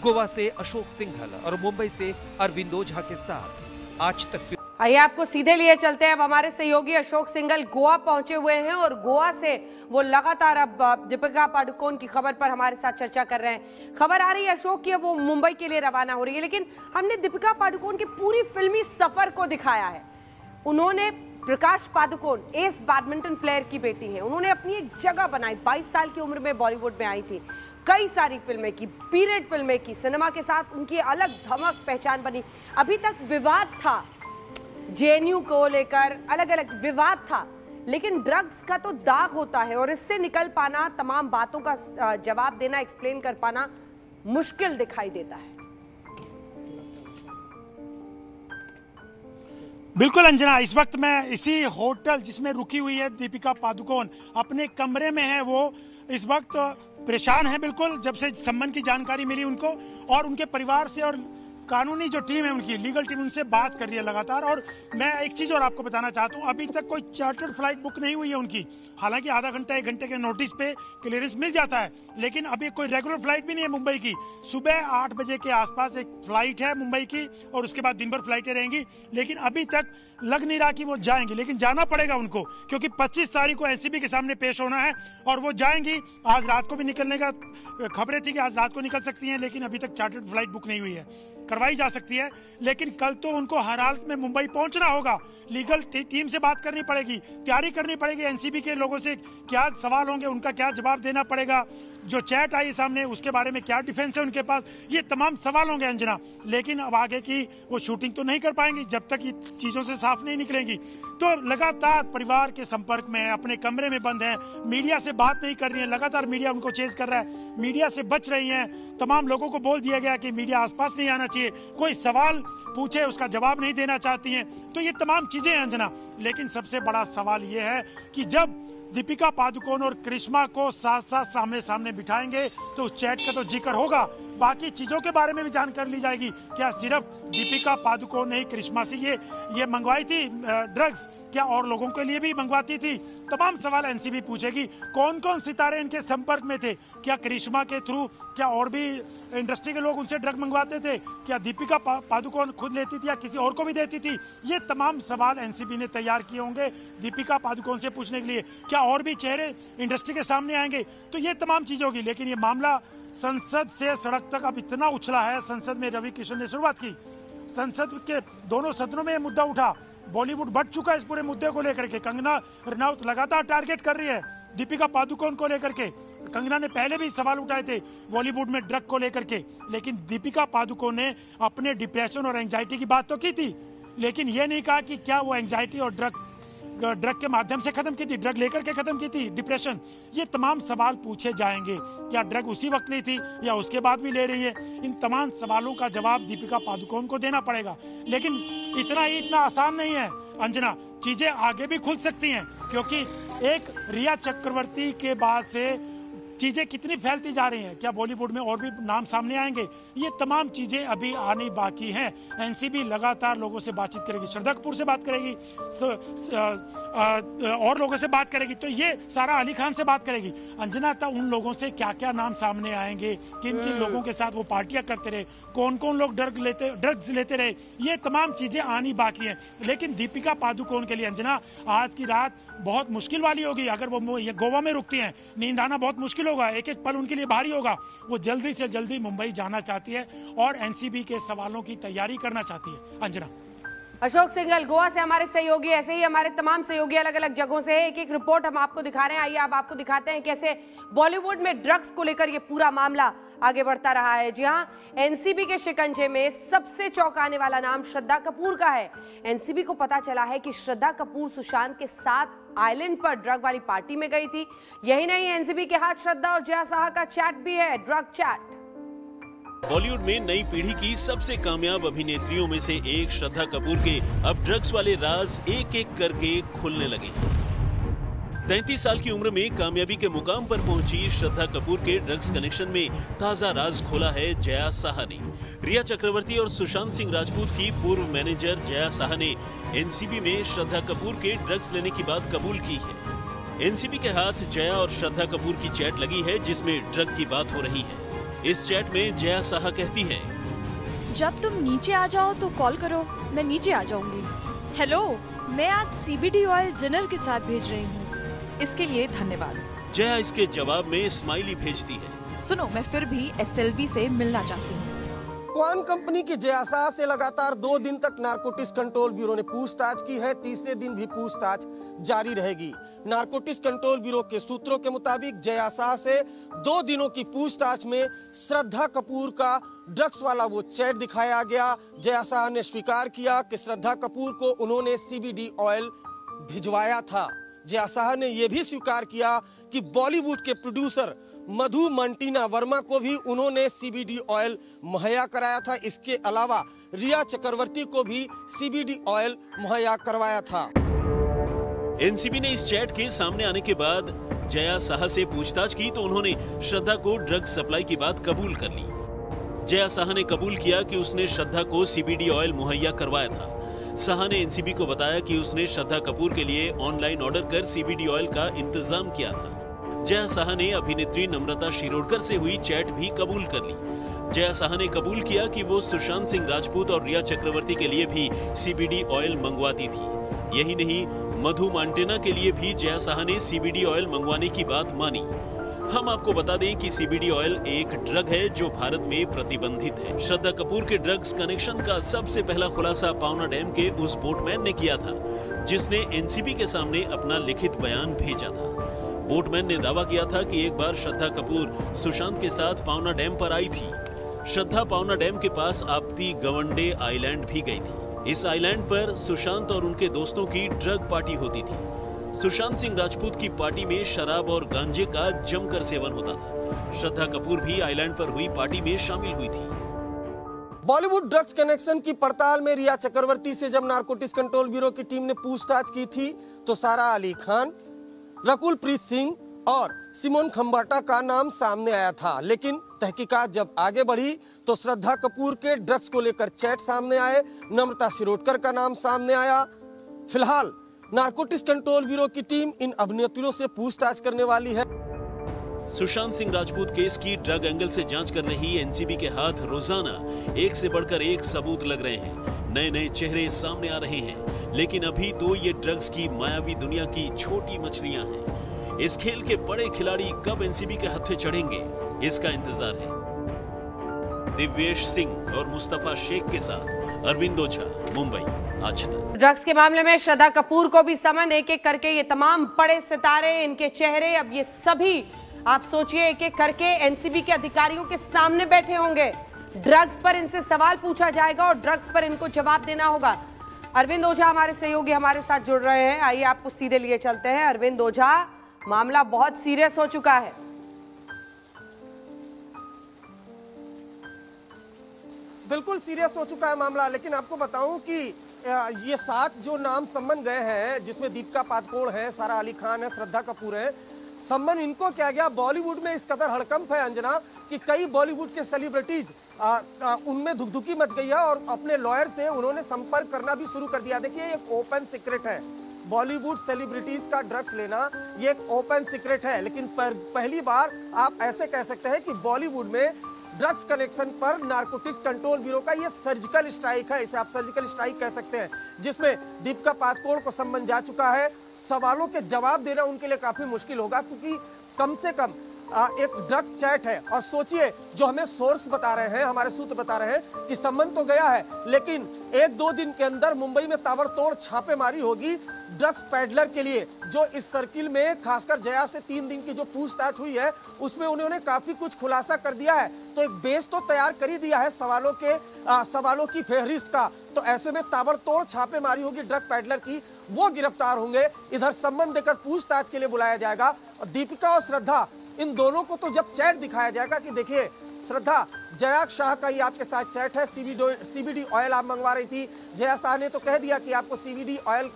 गोवा से अशोक सिंगल और मुंबई से अरविंद ओझा के साथ आज तक। आइए आपको सीधे लिए चलते हैं, अब हमारे सहयोगी अशोक सिंगल गोवा पहुंचे हुए हैं और गोवा से वो लगातार अब दीपिका पादुकोण की खबर पर हमारे साथ चर्चा कर रहे हैं। खबर आ रही है अशोक की अब वो मुंबई के लिए रवाना हो रही है, लेकिन हमने दीपिका पादुकोण के पूरी फिल्मी सफर को दिखाया है। उन्होंने प्रकाश पादुकोण as badminton player की बेटी है, उन्होंने अपनी एक जगह बनाई, बाईस साल की उम्र में बॉलीवुड में आई थी, कई सारी फिल्में की, पीरियड फिल्में की, सिनेमा के साथ उनकी अलग धमक पहचान बनी। अभी तक विवाद था जेएनयू को लेकर, अलग अलग विवाद था, लेकिन ड्रग्स का तो दाग होता है और इससे निकल पाना, तमाम बातों का जवाब देना, एक्सप्लेन कर पाना मुश्किल दिखाई देता है। बिल्कुल अंजना, इस वक्त मैं इसी होटल जिसमें रुकी हुई है दीपिका पादुकोण, अपने कमरे में है। वो इस वक्त परेशान है बिल्कुल, जब से संबंध की जानकारी मिली उनको, और उनके परिवार से और कानूनी जो टीम है उनकी लीगल टीम उनसे बात कर रही है लगातार। और मैं एक चीज़ और आपको बताना चाहता हूँ, अभी तक कोई चार्टर्ड फ्लाइट बुक नहीं हुई है उनकी, हालांकि आधा घंटा एक घंटे के नोटिस पे क्लियरेंस मिल जाता है, लेकिन अभी कोई रेगुलर फ्लाइट भी नहीं है मुंबई की। सुबह आठ बजे के आसपास एक फ्लाइट है मुंबई की और उसके बाद दिन भर फ्लाइटें रहेंगी, लेकिन अभी तक लग नहीं रहा कि वो जाएंगी, लेकिन जाना पड़ेगा उनको क्योंकि पच्चीस तारीख को एनसीबी के सामने पेश होना है और वो जाएंगी। आज रात को भी निकलने का खबरें थी कि आज रात को निकल सकती हैं, लेकिन अभी तक चार्टर्ड फ्लाइट बुक नहीं हुई है, करवाई जा सकती है, लेकिन कल तो उनको हर हालत में मुंबई पहुंचना होगा। लीगल टी, टीम से बात करनी पड़ेगी, तैयारी करनी पड़ेगी, एनसीबी के लोगों से क्या सवाल होंगे, उनका क्या जवाब देना पड़ेगा, जो चैट आई सामने उसके बारे में क्या डिफेंस है उनके पास, ये तमाम सवाल होंगे अंजना। लेकिन अब आगे की वो शूटिंग तो नहीं कर पाएंगी जब तक ये चीज़ों से साफ नहीं निकलेंगी। तो लगातार परिवार के संपर्क में, अपने कमरे में बंद है, मीडिया से बात नहीं कर रही है, लगातार मीडिया उनको चेज कर रहा है, मीडिया से बच रही है। तमाम लोगों को बोल दिया गया कि मीडिया आसपास नहीं आना चाहिए, कोई सवाल पूछे उसका जवाब नहीं देना चाहती हैं। तो ये तमाम चीज़ें हैं अंजना, लेकिन सबसे बड़ा सवाल ये है कि जब दीपिका पादुकोण और करिश्मा को साथ साथ सामने सामने बिठाएंगे तो उस चैट का तो जिक्र होगा, बाकी चीजों के बारे में भी जानकारी ली जाएगी। क्या सिर्फ दीपिका पादुकोण ने करिश्मा से ये ये मंगवाई थी ड्रग्स, क्या और लोगों के लिए भी मंगवाती थी? तमाम सवाल एनसीबी पूछेगी। कौन कौन सितारे इनके संपर्क में थे? क्या करिश्मा के थ्रू क्या और भी इंडस्ट्री के लोग उनसे ड्रग मंगवाते थे? क्या दीपिका पा, पादुकोण खुद लेती थी या किसी और को भी देती थी? ये तमाम सवाल एनसीबी ने तैयार किए होंगे दीपिका पादुकोण से पूछने के लिए। क्या और भी चेहरे इंडस्ट्री के सामने आएंगे? तो ये तमाम चीज होगी। लेकिन ये मामला संसद से सड़क तक अब इतना उछला है। संसद में रवि किशन ने शुरुआत की, संसद के दोनों सदनों में यह मुद्दा उठा। बॉलीवुड बढ़ चुका है इस पूरे मुद्दे को लेकर के। कंगना रनौत लगातार टारगेट कर रही है दीपिका पादुकोण को लेकर के। कंगना ने पहले भी सवाल उठाए थे बॉलीवुड में ड्रग को लेकर के, लेकिन दीपिका पादुकोण ने अपने डिप्रेशन और एंजाइटी की बात तो की थी, लेकिन ये नहीं कहा कि क्या वो एंजाइटी और ड्रग ड्रग के माध्यम से खत्म की थी, ड्रग लेकर के खत्म की थी डिप्रेशन। ये तमाम सवाल पूछे जाएंगे। क्या ड्रग उसी वक्त ली थी या उसके बाद भी ले रही है? इन तमाम सवालों का जवाब दीपिका पादुकोण को देना पड़ेगा। लेकिन इतना ही इतना आसान नहीं है अंजना, चीजें आगे भी खुल सकती हैं, क्योंकि एक रिया चक्रवर्ती के बाद से चीजें कितनी फैलती जा रही हैं। क्या बॉलीवुड में और भी नाम सामने आएंगे? ये तमाम चीजें अभी आनी बाकी हैं। एनसीबी लगातार लोगों से बातचीत करेगी, श्रद्धा कपूर से बात करेगी, स, स, आ, आ, और लोगों से बात करेगी, तो ये सारा अली खान से बात करेगी अंजना। तक उन लोगों से क्या क्या नाम सामने आएंगे, किन किन लोगों के साथ वो पार्टियां करते रहे, कौन कौन लोग ड्रग लेते ड्रग्स लेते रहे, ये तमाम चीजें आनी बाकी हैं। लेकिन दीपिका पादुकोण के लिए अंजना आज की रात बहुत मुश्किल वाली होगी। अगर वो ये गोवा में रुकती हैं, नींद आना बहुत मुश्किल होगा, एक एक पल उनके लिए भारी होगा। वो जल्दी से जल्दी मुंबई जाना चाहती है और एनसीबी के सवालों की तैयारी करना चाहती है। अंजना, अशोक सिंगल गोवा से हमारे सहयोगी, ऐसे ही हमारे तमाम सहयोगी अलग अलग जगहों से एक एक रिपोर्ट हम आपको दिखा रहे हैं। आइए अब आपको दिखाते हैं कैसे बॉलीवुड में ड्रग्स को लेकर ये पूरा मामला आगे बढ़ता रहा है। जी हाँ, एनसीबी के शिकंजे में सबसे चौंकाने वाला नाम श्रद्धा कपूर का है। एनसीबी को पता चला है कि श्रद्धा कपूर सुशांत के साथ आइलैंड पर ड्रग वाली पार्टी में गई थी। यही नहीं, एनसीबी के हाथ श्रद्धा और जया साह का चैट भी है, ड्रग चैट। बॉलीवुड में नई पीढ़ी की सबसे कामयाब अभिनेत्रियों में से एक श्रद्धा कपूर के अब ड्रग्स वाले राज एक एक करके खुलने लगे। तैंतीस साल की उम्र में कामयाबी के मुकाम पर पहुंची श्रद्धा कपूर के ड्रग्स कनेक्शन में ताजा राज खोला है जया साह ने। रिया चक्रवर्ती और सुशांत सिंह राजपूत की पूर्व मैनेजर जया साह ने एनसीबी में श्रद्धा कपूर के ड्रग्स लेने की बात कबूल की है। एनसीबी के हाथ जया और श्रद्धा कपूर की चैट लगी है जिसमें ड्रग की बात हो रही है। इस चैट में जया साह कहती है, जब तुम नीचे आ जाओ तो कॉल करो, मैं नीचे आ जाऊंगी। हेलो, मैं आज सीबीडी ऑयल जनरल के साथ भेज रही हूँ, इसके लिए धन्यवाद। जया इसके जवाब में स्माइली भेजती है, सुनो मैं फिर भी एसएलवी से मिलना चाहती हूँ। क्वान कंपनी की जया साह से लगातार दो दिन तक नारकोटिक्स कंट्रोल ब्यूरो ने पूछताछ की है। तीसरे दिन भी पूछताछ जारी रहेगी। नारकोटिक्स कंट्रोल ब्यूरो के सूत्रों के मुताबिक जया साह से दो दिनों की पूछताछ में श्रद्धा कपूर का ड्रग्स वाला वो चैट दिखाया गया। जया साह ने स्वीकार किया कि श्रद्धा कपूर को उन्होंने सीबीडी ऑयल भिजवाया था। जया साह ने यह भी स्वीकार किया कि बॉलीवुड के प्रोड्यूसर मधु मेंटेना वर्मा को भी उन्होंने सीबीडी ऑयल मुहैया कराया था। इसके अलावा रिया चक्रवर्ती को भी सीबीडी ऑयल मुहैया करवाया था। एनसीबी ने इस चैट के सामने आने के बाद जया साह से पूछताछ की तो उन्होंने श्रद्धा को ड्रग सप्लाई की बात कबूल कर ली। जया साह ने कबूल किया कि उसने श्रद्धा को सीबीडी ऑयल मुहैया करवाया था। साहा ने एनसीबी को बताया कि उसने श्रद्धा कपूर के लिए ऑनलाइन ऑर्डर कर सीबीडी ऑयल का इंतजाम किया था। जया साह ने अभिनेत्री नम्रता शिरोडकर से हुई चैट भी कबूल कर ली। जया साह ने कबूल किया कि वो सुशांत सिंह राजपूत और रिया चक्रवर्ती के लिए भी सीबीडी ऑयल मंगवाती थी। यही नहीं, मधु मेंटेना के लिए भी जया साह ने सीबीडी ऑयल मंगवाने की बात मानी। हम आपको बता दें कि सीबीडी ऑयल एक ड्रग है जो भारत में प्रतिबंधित है। श्रद्धा कपूर के ड्रग्स कनेक्शन का सबसे पहला खुलासा पावना डैम के उस बोटमैन ने किया था जिसने एनसीबी के सामने अपना लिखित बयान भेजा था। बोटमैन ने दावा किया था कि एक बार श्रद्धा कपूर सुशांत के साथ पावना डैम पर आई थी। श्रद्धा पावना डैम के पास आपती गवंडे आइलैंड भी गई थी। इस आइलैंड पर सुशांत और उनके दोस्तों की ड्रग पार्टी होती थी। सुशांत सिंह राजपूत की पार्टी में शराब और गांजे का जमकर सेवन होता था। श्रद्धा कपूर भी आइलैंड पर हुई पार्टी में शामिल हुई थी। बॉलीवुड ड्रग्स कनेक्शन की पड़ताल में रिया चक्रवर्ती से जब नारकोटिक्स कंट्रोल ब्यूरो की टीम ने पूछताछ की थी तो सारा अली खान, रकुलप्रीत सिंह और सिमोन खंबाटा का नाम सामने आया था, लेकिन तहकीकात जब आगे बढ़ी तो श्रद्धा कपूर के ड्रग्स को लेकर चैट सामने आए, नम्रता शिरोडकर का नाम सामने आया। फिलहाल नारकोटिक्स कंट्रोल ब्यूरो की टीम इन अभिनेत्रियों से पूछताछ करने वाली है। सुशांत सिंह राजपूत केस की ड्रग एंगल से जांच कर रही एनसीबी के हाथ रोजाना एक से बढ़कर एक सबूत लग रहे हैं, नए नए चेहरे सामने आ रहे हैं, लेकिन अभी तो ये ड्रग्स की मायावी दुनिया की छोटी मछलियां हैं। इस खेल के बड़े खिलाड़ी कब एनसीबी के हत्थे चढ़ेंगे, इसका इंतजार है। दिव्येश सिंह और मुस्तफा शेख के साथ अरविंद ओझा, मुंबई, आज तक। ड्रग्स के मामले में श्रद्धा कपूर को भी समन, एक एक करके ये तमाम बड़े सितारे, इनके चेहरे, अब ये सभी आप सोचिए एक एक करके एनसीबी के अधिकारियों के सामने बैठे होंगे। ड्रग्स पर इनसे सवाल पूछा जाएगा और ड्रग्स पर इनको जवाब देना होगा। अरविंद ओझा हमारे सहयोगी हमारे साथ जुड़ रहे हैं, आइए आपको सीधे लिए चलते हैं। अरविंद ओझा, मामला बहुत सीरियस हो चुका है। बिल्कुल सीरियस हो चुका है मामला, लेकिन आपको बताऊं कि ये सात जो नाम सम्मन गए हैं, जिसमें दीपिका पादुकोण है, सारा अली खान है, श्रद्धा कपूर है, सम्मन इनको क्या गया। बॉलीवुड में इस कदर हड़कंप है अंजना कि कई बॉलीवुड के सेलिब्रिटीज उनमें धुकधुकी मच गई है और अपने लॉयर से उन्होंने संपर्क करना भी शुरू कर दिया। देखिए, एक ओपन सीक्रेट है, बॉलीवुड सेलिब्रिटीज का ड्रग्स लेना ये एक ओपन सीक्रेट है, लेकिन पर, पहली बार आप ऐसे कह सकते हैं कि बॉलीवुड में ड्रग्स कनेक्शन पर नारकोटिक्स कंट्रोल ब्यूरो का ये सर्जिकल स्ट्राइक है, इसे आप सर्जिकल स्ट्राइक कह सकते हैं, जिसमें दीपिका पादुकोण को सम्मन जा चुका है। सवालों के जवाब देना उनके लिए काफी मुश्किल होगा, क्योंकि कम से कम आ, एक ड्रग्स चैट है। और सोचिए, जो हमें सोर्स बता रहे हैं, हमारे सूत्र बता रहे हैं कि सम्मन तो गया है, लेकिन एक दो दिन के अंदर मुंबई में ताबड़तोड़ छापेमारी होगी ड्रग्स पैडलर के लिए। जो इस सर्किल में खासकर जया से तीन दिन की जो पूछताछ हुई है, उसमें उन्होंने काफी कुछ खुलासा कर दिया है, तो एक बेस तो तैयार कर ही दिया है सवालों के आ, सवालों की फेहरिस्त का। तो ऐसे में ताबड़तोड़ छापेमारी होगी ड्रग पैडलर की, वो गिरफ्तार होंगे, इधर सम्मन देकर पूछताछ के लिए बुलाया जाएगा। और दीपिका और श्रद्धा, इन दोनों को तो जब चैट दिखाया जाएगा कि देखिए श्रद्धा, जया शाह का ये आपके साथ चैट है, सीबीडी सीबीडी ऑयल आप मंगवा रही थी, जया साह ने तो कह दिया कि आपको सीबीडी ऑयल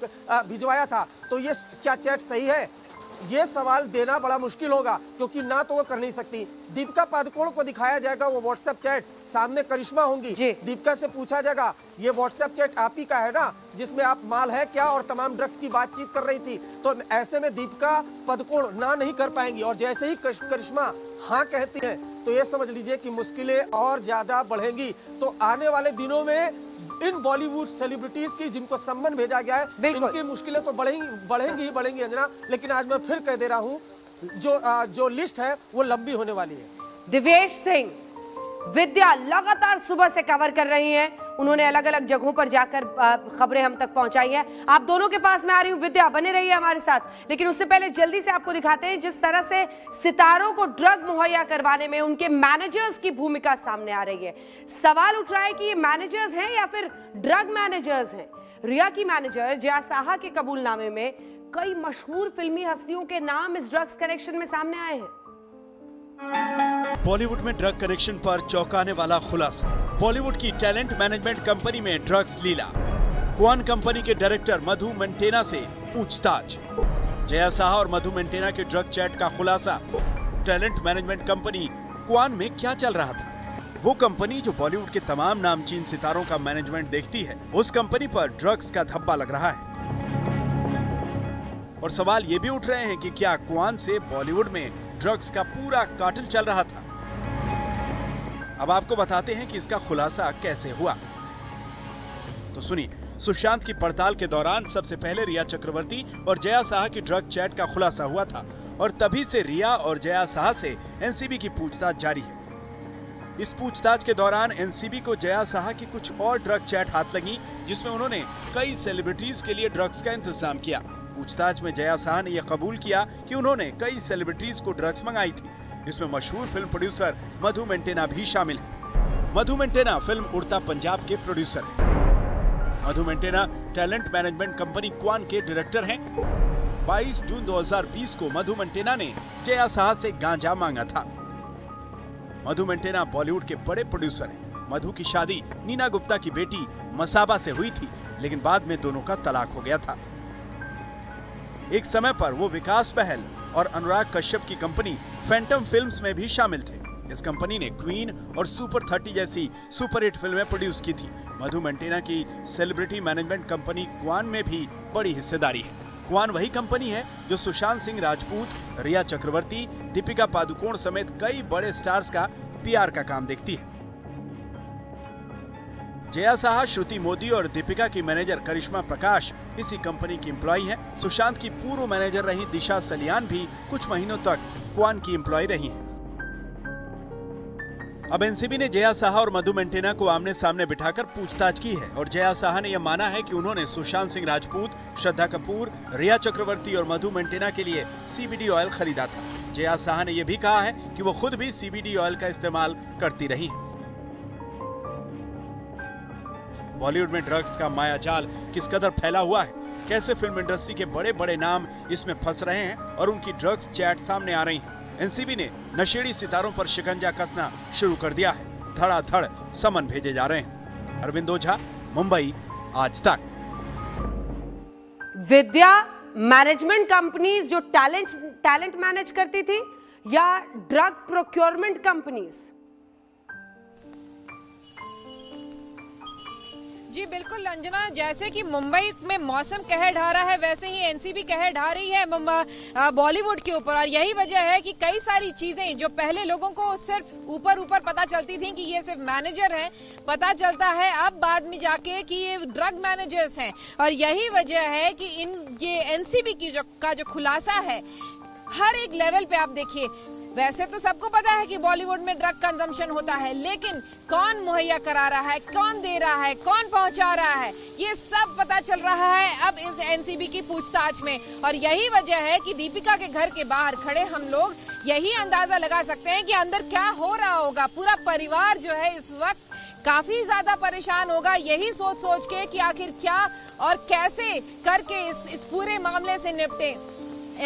भिजवाया था, तो ये क्या चैट सही है? ये सवाल देना बड़ा मुश्किल होगा, क्योंकि ना तो वो कर नहीं सकती। दीपिका पादुकोण को दिखाया जाएगा वो व्हाट्सएप चैट, सामने करिश्मा होंगी, दीपिका से पूछा जाएगा ये व्हाट्सएप चैट आप ही का है ना, जिसमें आप माल है क्या और तमाम ड्रग्स की बातचीत कर रही थी। तो ऐसे में दीपिका पादुकोण ना नहीं कर पाएंगी, और जैसे ही करिश्मा हाँ कहती है तो ये समझ लीजिए कि मुश्किलें और ज्यादा बढ़ेंगी। तो आने वाले दिनों में इन बॉलीवुड सेलिब्रिटीज की जिनको सम्मन भेजा गया है, इनकी मुश्किलें तो बढ़ेंगी बढ़ेंगी ही बढ़ेंगी अंजना। लेकिन आज मैं फिर कह दे रहा हूं, जो जो लिस्ट है वो लंबी होने वाली है। दिव्येश सिंह, विद्या लगातार सुबह से कवर कर रही हैं, उन्होंने अलग अलग जगहों पर जाकर खबरें हम तक पहुंचाई है। आप दोनों के पास मैं आ रही हूँ, विद्या बने रही है हमारे साथ, लेकिन उससे पहले जल्दी से आपको दिखाते हैं जिस तरह से सितारों को ड्रग मुहैया करवाने में उनके मैनेजर्स की भूमिका सामने आ रही है। सवाल उठ रहा है कि ये मैनेजर्स हैं या फिर ड्रग मैनेजर्स हैं। रिया की मैनेजर जया साह के कबूलनामे में कई मशहूर फिल्मी हस्तियों के नाम इस ड्रग्स कनेक्शन में सामने आए हैं। बॉलीवुड में ड्रग कनेक्शन पर चौंकाने वाला खुलासा, बॉलीवुड की टैलेंट मैनेजमेंट कंपनी में ड्रग्स लीला, क्वान कंपनी के डायरेक्टर मधु मेंटेना से पूछताछ, जया साह और मधु मेंटेना के ड्रग चैट का खुलासा, टैलेंट मैनेजमेंट कंपनी क्वान में क्या चल रहा था। वो कंपनी जो बॉलीवुड के तमाम नामचीन सितारों का मैनेजमेंट देखती है, उस कंपनी पर ड्रग्स का धब्बा लग रहा है। और सवाल ये भी उठ रहे हैं कि क्या क्वान से बॉलीवुड में ड्रग्स का पूरा कार्टेल चल रहा था। अब आपको बताते हैं कि इसका खुलासा कैसे हुआ। तो सुनिए, सुशांत की पड़ताल के दौरान सबसे पहले रिया चक्रवर्ती और जया साह की ड्रग चैट का खुलासा हुआ था, और तभी से रिया और जया साह से एनसीबी की पूछताछ जारी है। इस पूछताछ के दौरान एनसीबी को जया साह की कुछ और ड्रग चैट हाथ लगी, जिसमें उन्होंने कई सेलिब्रिटीज के लिए ड्रग्स का इंतजाम किया। पूछताछ में जया साह ने यह कबूल किया कि उन्होंने कई सेलिब्रिटीज को ड्रग्स मंगाई थी, जिसमें मशहूर फिल्म प्रोड्यूसर मधु मेंटेना भी शामिल है। मधु मेंटेना फिल्म उड़ता पंजाब के प्रोड्यूसर हैं। Madhu Mantena talent management company क्वान के डायरेक्टर हैं। बाईस जून दो हज़ार बीस को मधु मेंटेना ने जया साह से गांजा मांगा था। मधु मेंटेना बॉलीवुड के बड़े प्रोड्यूसर हैं। मधु की शादी नीना गुप्ता की बेटी मसाबा से हुई थी, लेकिन बाद में दोनों का तलाक हो गया था। एक समय पर वो विकास बहल और अनुराग कश्यप की कंपनी फैंटम फिल्म्स में भी शामिल थे। इस कंपनी ने क्वीन और सुपर थर्टी जैसी सुपरहिट फिल्में प्रोड्यूस की थी। मधु मेंटेना की सेलिब्रिटी मैनेजमेंट कंपनी क्वान में भी बड़ी हिस्सेदारी है। क्वान वही कंपनी है जो सुशांत सिंह राजपूत, रिया चक्रवर्ती, दीपिका पादुकोण समेत कई बड़े स्टार्स का पीआर का काम देखती है। जया साह, श्रुति मोदी और दीपिका की मैनेजर करिश्मा प्रकाश इसी कंपनी की एम्प्लॉय हैं। सुशांत की पूर्व मैनेजर रही दिशा सलियान भी कुछ महीनों तक क्वान की एम्प्लॉय रही है। अब एनसीबी ने जया साह और मधु मेंटेना को आमने सामने बिठाकर पूछताछ की है और जया साह ने यह माना है कि उन्होंने सुशांत सिंह राजपूत, श्रद्धा कपूर, रिया चक्रवर्ती और मधु मेंटेना के लिए सीबीडी ऑयल खरीदा था। जया साह ने यह भी कहा है कि वो खुद भी सीबीडी ऑयल का इस्तेमाल करती रही है। बॉलीवुड में ड्रग्स का मायाजाल किस कदर फैला हुआ है, कैसे फिल्म इंडस्ट्री के बड़े बड़े नाम इसमें फंस रहे हैं और उनकी ड्रग्स चैट सामने आ रही है। एनसीबी ने नशेड़ी सितारों पर शिकंजा कसना शुरू कर दिया है। धड़ाधड़ समन भेजे जा रहे हैं। अरविंद ओझा, मुंबई, आज तक। विद्या मैनेजमेंट कंपनीज जो टैलेंट टैलेंट मैनेज करती थी या ड्रग प्रोक्योरमेंट कंपनीज? जी बिल्कुल अंजना, जैसे कि मुंबई में मौसम कहर ढा रहा है वैसे ही एनसीबी कहर ढा रही है बॉलीवुड के ऊपर। और यही वजह है कि कई सारी चीजें जो पहले लोगों को सिर्फ ऊपर ऊपर पता चलती थी कि ये सिर्फ मैनेजर हैं, पता चलता है अब बाद में जाके कि ये ड्रग मैनेजर्स हैं। और यही वजह है कि इन ये एनसीबी की जो का जो खुलासा है हर एक लेवल पे आप देखिए। वैसे तो सबको पता है कि बॉलीवुड में ड्रग कंजम्पशन होता है, लेकिन कौन मुहैया करा रहा है, कौन दे रहा है, कौन पहुंचा रहा है, ये सब पता चल रहा है अब इस एनसीबी की पूछताछ में। और यही वजह है कि दीपिका के घर के बाहर खड़े हम लोग यही अंदाजा लगा सकते हैं कि अंदर क्या हो रहा होगा। पूरा परिवार जो है इस वक्त काफी ज्यादा परेशान होगा, यही सोच सोच के कि आखिर क्या और कैसे करके इस, इस पूरे मामले से निपटे।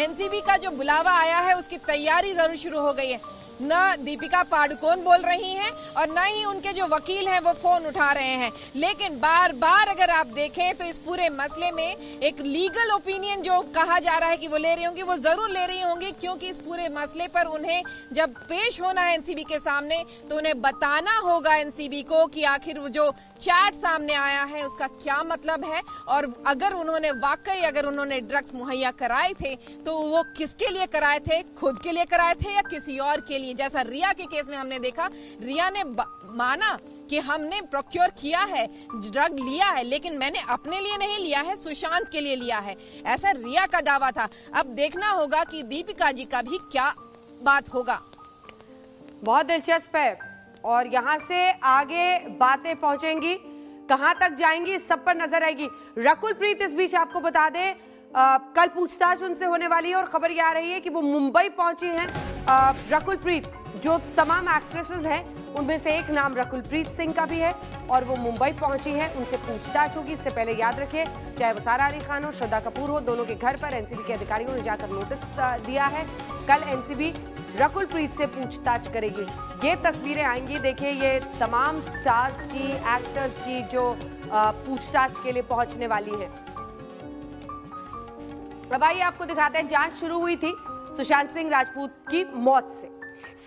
एनसीबी का जो बुलावा आया है उसकी तैयारी जरूर शुरू हो गई है। न दीपिका पादुकोण बोल रही हैं और न ही उनके जो वकील हैं वो फोन उठा रहे हैं, लेकिन बार बार अगर आप देखें तो इस पूरे मसले में एक लीगल ओपिनियन जो कहा जा रहा है कि वो ले रही होंगी वो जरूर ले रही होंगी, क्योंकि इस पूरे मसले पर उन्हें जब पेश होना है एनसीबी के सामने तो उन्हें बताना होगा एनसीबी को कि आखिर वो जो चैट सामने आया है उसका क्या मतलब है और अगर उन्होंने वाकई अगर उन्होंने ड्रग्स मुहैया कराए थे तो वो किसके लिए कराए थे, खुद के लिए कराए थे या किसी और के लिए। जैसा रिया के केस में हमने देखा, रिया ने माना कि हमने प्रोक्योर किया है, ड्रग लिया है, लेकिन मैंने अपने लिए नहीं लिया है, सुशांत के लिए लिया है, ऐसा रिया का दावा था। अब देखना होगा कि दीपिका जी का भी क्या बात होगा। बहुत दिलचस्प है और यहाँ से आगे बातें पहुंचेंगी, कहाँ तक जाएंगी, सब पर नजर आएगी। रकुलप्रीत इस बीच आपको बता दें आ, कल पूछताछ उनसे होने वाली है और खबर यह आ रही है कि वो मुंबई पहुंची हैं। रकुलप्रीत जो तमाम एक्ट्रेसेस हैं उनमें से एक नाम रकुलप्रीत सिंह का भी है और वो मुंबई पहुंची हैं, उनसे पूछताछ होगी। इससे पहले याद रखिए चाहे वो सारा अली खान हो, श्रद्धा कपूर हो, दोनों के घर पर एनसीबी के अधिकारियों ने जाकर नोटिस दिया है। कल एनसीबी रकुलप्रीत से पूछताछ करेगी। ये तस्वीरें आएंगी, देखिए ये तमाम स्टार्स की, एक्टर्स की जो पूछताछ के लिए पहुंचने वाली है। अब आइए आपको दिखाते हैं, जांच शुरू हुई थी सुशांत सिंह राजपूत की मौत से।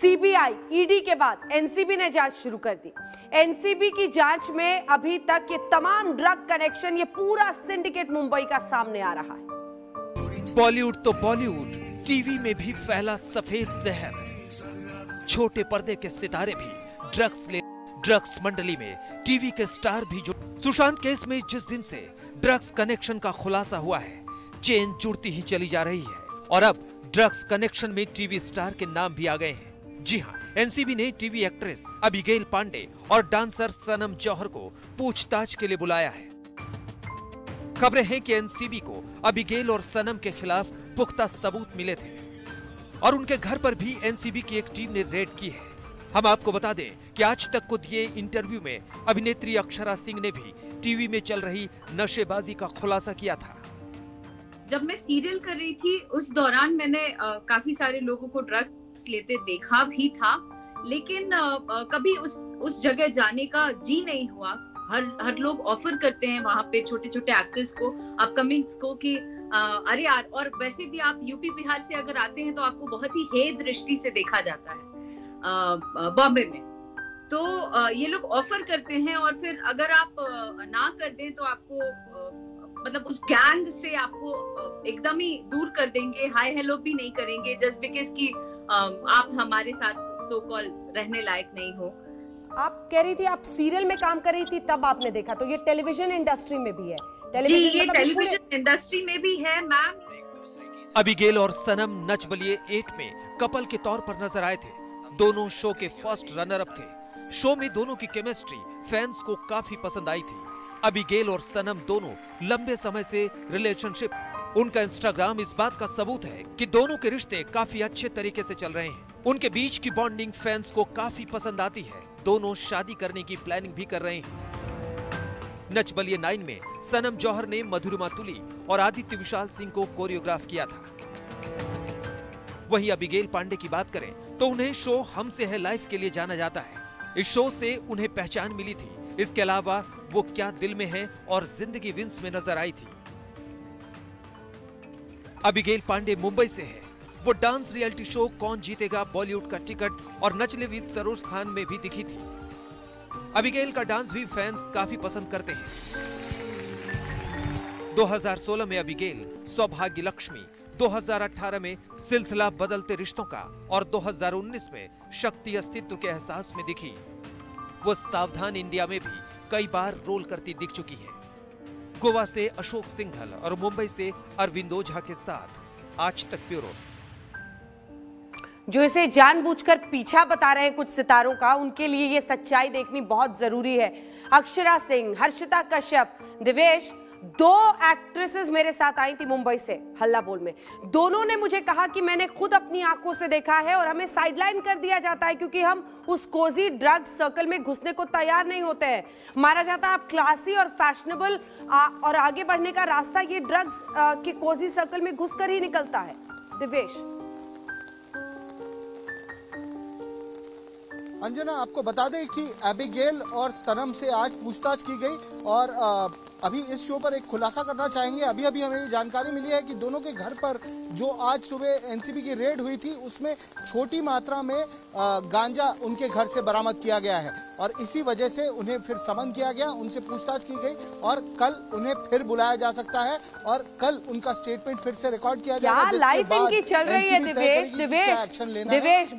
सीबीआई, ईडी के बाद एनसीबी ने जांच शुरू कर दी। एनसीबी की जांच में अभी तक ये तमाम ड्रग कनेक्शन, ये पूरा सिंडिकेट मुंबई का सामने आ रहा है। बॉलीवुड तो बॉलीवुड, टीवी में भी फैला सफेद जहर। छोटे पर्दे के सितारे भी ड्रग्स ले, ड्रग्स मंडली में टीवी के स्टार भी जो। सुशांत केस में जिस दिन से ड्रग्स कनेक्शन का खुलासा हुआ है चेन जुड़ती ही चली जा रही है और अब ड्रग्स कनेक्शन में टीवी स्टार के नाम भी आ गए हैं। जी हां, एनसीबी ने टीवी एक्ट्रेस अबीगेल पांडे और डांसर सनम जौहर को पूछताछ के लिए बुलाया है। खबरें हैं कि एनसीबी को अबीगेल और सनम के खिलाफ पुख्ता सबूत मिले थे और उनके घर पर भी एनसीबी की एक टीम ने रेड की है। हम आपको बता दें कि आज तक को दिए इंटरव्यू में अभिनेत्री अक्षरा सिंह ने भी टीवी में चल रही नशेबाजी का खुलासा किया था। जब मैं सीरियल कर रही थी उस दौरान मैंने आ, काफी सारे लोगों को ड्रग्स लेते देखा भी था, लेकिन आ, आ, कभी उस उस जगह जाने का जी नहीं हुआ। हर हर लोग ऑफर करते हैं वहाँ पे छोटे छोटे एक्टर्स को, अपकमिंग्स को कि अरे यार, और वैसे भी आप यूपी बिहार से अगर आते हैं तो आपको बहुत ही हे दृष्टि से देखा जाता है बॉम्बे में, तो ये लोग ऑफर करते हैं और फिर अगर आप ना कर दें तो आपको मतलब उस गैंग से आपको एकदम ही दूर कर देंगे, हाय हेलो भी नहीं करेंगे जस्ट बिकॉज कि आप हमारे साथ सो कॉल रहने लायक नहीं हो। आप कह रही थी आप सीरियल में काम कर रही थी तब आपने देखा, तो ये टेलीविजन इंडस्ट्री में भी है। टेलीविजन जी, ये टेलीविजन इंडस्ट्री में भी है मैम। अबीगेल और सनम नच बलिए एट में कपल के तौर पर नजर आए थे, दोनों शो के फर्स्ट रनर अप थे। शो में दोनों की केमिस्ट्री फैंस को काफी पसंद आई थी। अबीगेल और सनम दोनों लंबे समय से रिलेशनशिप, उनका इंस्टाग्राम इस बात का सबूत है कि दोनों के रिश्ते काफी अच्छे तरीके से चल रहे हैं। उनके बीच की बॉन्डिंग फैंस को काफी पसंद आती है। दोनों शादी करने की प्लानिंग भी कर रहे हैं। नच बलिए नाइन में सनम जौहर ने मधुरिमा तुली और आदित्य विशाल सिंह को कोरियोग्राफ किया था। वहीं अबीगेल पांडे की बात करें तो उन्हें शो हमसे है लाइफ के लिए जाना जाता है। इस शो से उन्हें पहचान मिली थी। इसके अलावा वो क्या दिल में है और जिंदगी विंस में नजर आई थी। अबीगेल पांडे मुंबई से है। वो डांस रियलिटी शो कौन जीतेगा बॉलीवुड का टिकट और नचले विद सरोज खान में भी दिखी थी। अबीगेल का डांस भी फैंस काफी पसंद करते हैं। दो हज़ार सोलह में अबीगेल सौभाग्य लक्ष्मी, दो हज़ार अठारह में सिलसिला बदलते रिश्तों का और दो हज़ार उन्नीस में शक्ति अस्तित्व के एहसास में दिखी। वो सावधान इंडिया में भी कई बार रोल करती दिख चुकी है। गोवा से अशोक सिंगल और मुंबई से अरविंद ओझा के साथ आज तक ब्यूरो। जो इसे जानबूझकर पीछा बता रहे हैं कुछ सितारों का, उनके लिए ये सच्चाई देखनी बहुत जरूरी है। अक्षरा सिंह, हर्षिता कश्यप, दिव्येश, दो एक्ट्रेसेस मेरे साथ आई थी मुंबई से हल्ला बोल में। दोनों ने मुझे कहा कि मैंने खुद अपनी आंखों से देखा है और हमें साइडलाइन कर दिया जाता है क्योंकि हम उस कोजी ड्रग सर्कल में घुसने को तैयार नहीं होते हैं। मारा जाता है आप क्लासी और फैशनेबल और आगे बढ़ने का रास्ता ये ड्रग्स के कोजी सर्कल में घुस कर ही निकलता है। दिव्येश, अंजना आपको बता दें कि अबीगेल और सनम से आज पूछताछ की गई और अभी इस शो पर एक खुलासा करना चाहेंगे। अभी अभी हमें ये जानकारी मिली है कि दोनों के घर पर जो आज सुबह एनसीबी की रेड हुई थी उसमें छोटी मात्रा में गांजा उनके घर से बरामद किया गया है और इसी वजह से उन्हें फिर समन किया गया, उनसे पूछताछ की गई और कल उन्हें फिर बुलाया जा सकता है और कल उनका स्टेटमेंट फिर से रिकॉर्ड किया जाएगा।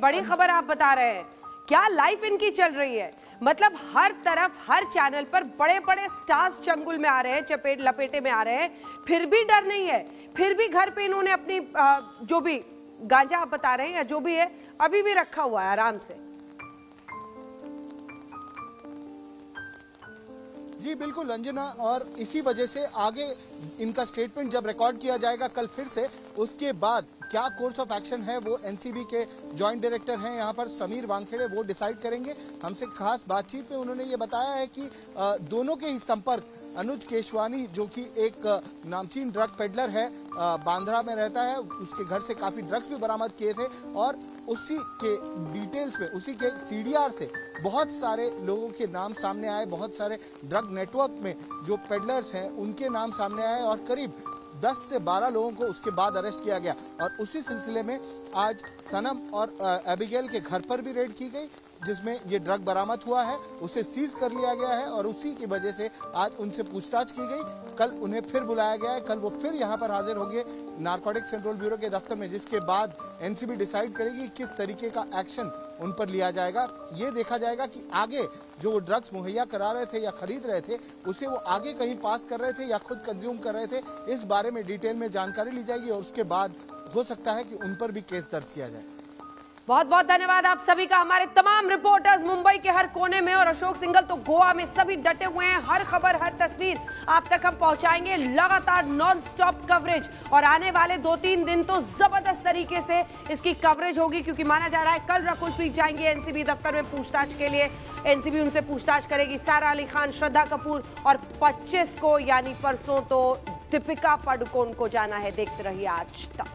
बड़ी खबर आप बता रहे हैं, क्या लाइफ इनकी चल रही है। मतलब हर तरफ हर चैनल पर बड़े बड़े स्टार्स चंगुल में आ रहे हैं, चपेट लपेटे में आ रहे हैं, फिर भी डर नहीं है। फिर भी घर पे इन्होंने अपनी जो भी गांजा आप बता रहे हैं या जो भी है अभी भी रखा हुआ है आराम से। जी बिल्कुल अंजना, और इसी वजह से आगे इनका स्टेटमेंट जब रिकॉर्ड किया जाएगा कल फिर से, उसके बाद क्या कोर्स ऑफ एक्शन है वो एनसीबी के जॉइंट डायरेक्टर हैं यहाँ पर समीर वानखेड़े, वो डिसाइड करेंगे। हमसे खास बातचीत में उन्होंने ये बताया है कि दोनों के ही संपर्क अनुज केशवानी जो कि एक नामचीन ड्रग पेडलर है, बांद्रा में रहता है, उसके घर से काफी ड्रग्स भी बरामद किए थे और उसी के डिटेल्स में उसी के सीडीआर से बहुत सारे लोगों के नाम सामने आए, बहुत सारे ड्रग नेटवर्क में जो पेडलर्स हैं उनके नाम सामने आए और करीब दस से बारह लोगों को उसके बाद अरेस्ट किया गया। और उसी सिलसिले में आज सनम और अबीगेल के घर पर भी रेड की गई जिसमें ये ड्रग बरामद हुआ है, उसे सीज कर लिया गया है और उसी की वजह से आज उनसे पूछताछ की गई। कल उन्हें फिर बुलाया गया है, कल वो फिर यहाँ पर हाजिर होंगे नारकोटिक्स कंट्रोल ब्यूरो के दफ्तर में, जिसके बाद एनसीबी डिसाइड करेगी किस तरीके का एक्शन उन पर लिया जाएगा। ये देखा जाएगा कि आगे जो वो ड्रग्स मुहैया करा रहे थे या खरीद रहे थे उसे वो आगे कहीं पास कर रहे थे या खुद कंज्यूम कर रहे थे, इस बारे में डिटेल में जानकारी ली जाएगी और उसके बाद हो सकता है कि उन पर भी केस दर्ज किया जाए। बहुत बहुत धन्यवाद आप सभी का, हमारे तमाम रिपोर्टर्स मुंबई के हर कोने में और अशोक सिंगल तो गोवा में, सभी डटे हुए हैं। हर खबर हर तस्वीर आप तक हम पहुंचाएंगे, लगातार नॉन स्टॉप कवरेज और आने वाले दो तीन दिन तो जबरदस्त तरीके से इसकी कवरेज होगी क्योंकि माना जा रहा है कल रकुलप्रीत जाएंगे एनसीबी दफ्तर में पूछताछ के लिए। एनसीबी उनसे पूछताछ करेगी, सारा अली खान, श्रद्धा कपूर और पच्चीस को यानी परसों तो दीपिका पादुकोण को जाना है। देखते रहिए आज तक।